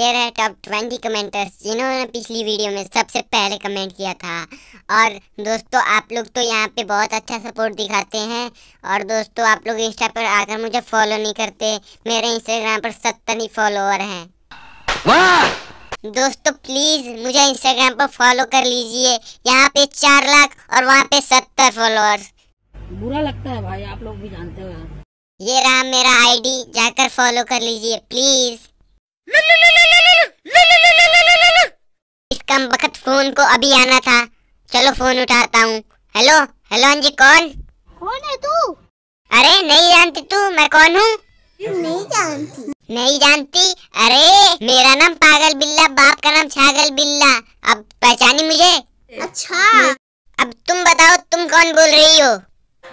ये रहे top 20 commenters जिन्होंने पिछली वीडियो में सबसे पहले कमेंट किया था। और दोस्तों आप लोग तो यहाँ पे बहुत अच्छा सपोर्ट दिखाते हैं। और दोस्तों आप लोग इंस्टा पर आकर मुझे फॉलो नहीं करते। मेरे इंस्टाग्राम पर 70 ही फॉलोअर हैं। दोस्तों प्लीज़ मुझे इंस्टाग्राम पर फॉलो कर लीजिए। यहाँ पे 4 लाख और वहाँ पे 70 फॉलोअर्स, बुरा लगता है भाई, आप लोग भी जानते हो। ये रहा मेरा आईडी, जाकर फॉलो कर लीजिए प्लीज। इस कम वक्त फोन को अभी आना था, चलो फोन उठाता हूँ। हेलो हेलो, हाँ जी कौन है तू? अरे नहीं जानती तू मैं कौन हूँ? नहीं जानती? अरे मेरा नाम पागल बिल्ला, बाप का नाम छागल बिल्ला। अब पहचानी मुझे? अच्छा अब तुम बताओ तुम कौन बोल रही हो?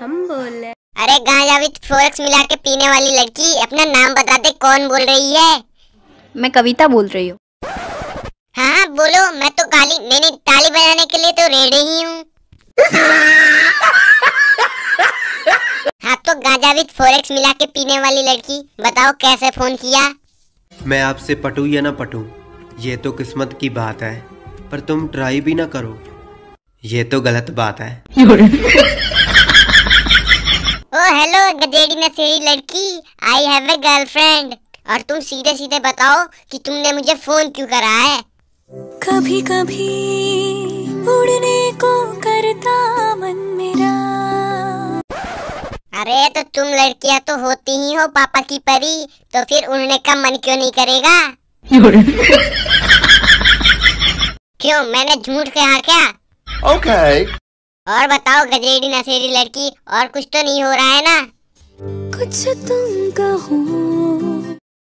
हम बोल रहे। अरे गांजा विद फोरेक्स मिला के पीने वाली लड़की, अपना नाम बता दे, कौन बोल रही है? मैं कविता बोल रही हूँ। हाँ बोलो, मैं तो काली नहीं ताली बजाने के लिए तो रेडी ही हूँ। हाँ तो गांजा विद फोरेक्स मिला के पीने वाली लड़की, बताओ कैसे फोन किया? मैं आपसे पटू या ना पटू ये तो किस्मत की बात है, पर तुम ट्राई भी ना करो ये तो गलत बात है। ओ हेलो गधेड़ी नशेड़ी लड़की, आई हैव ए गर्लफ्रेंड। और तुम सीधे सीधे बताओ कि तुमने मुझे फोन क्यों करा है? कभी कभी उड़ने को करता मन मेरा। अरे तो तुम लड़कियां तो होती ही हो पापा की परी, तो फिर उड़ने का मन क्यों नहीं करेगा? क्यों मैंने झूठ कहा क्या? ओके। और बताओ गधेड़ी नशेड़ी लड़की, और कुछ तो नहीं हो रहा है ना? कुछ तुम कहो,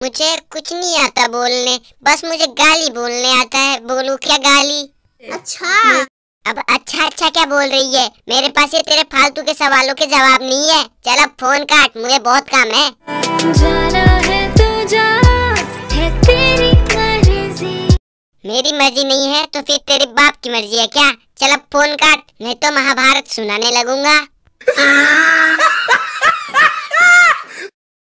मुझे कुछ नहीं आता बोलने, बस मुझे गाली बोलने आता है। बोलू क्या गाली? अच्छा अब अच्छा क्या बोल रही है? मेरे पास ये तेरे फालतू के सवालों के जवाब नहीं है। चल अब फोन काट, मुझे बहुत काम है। जाना है तो जा, है तेरी मर्जी। मेरी मर्जी नहीं है तो फिर तेरे बाप की मर्जी है क्या? चल अब फोन काट, नहीं तो महाभारत सुनाने लगूंगा।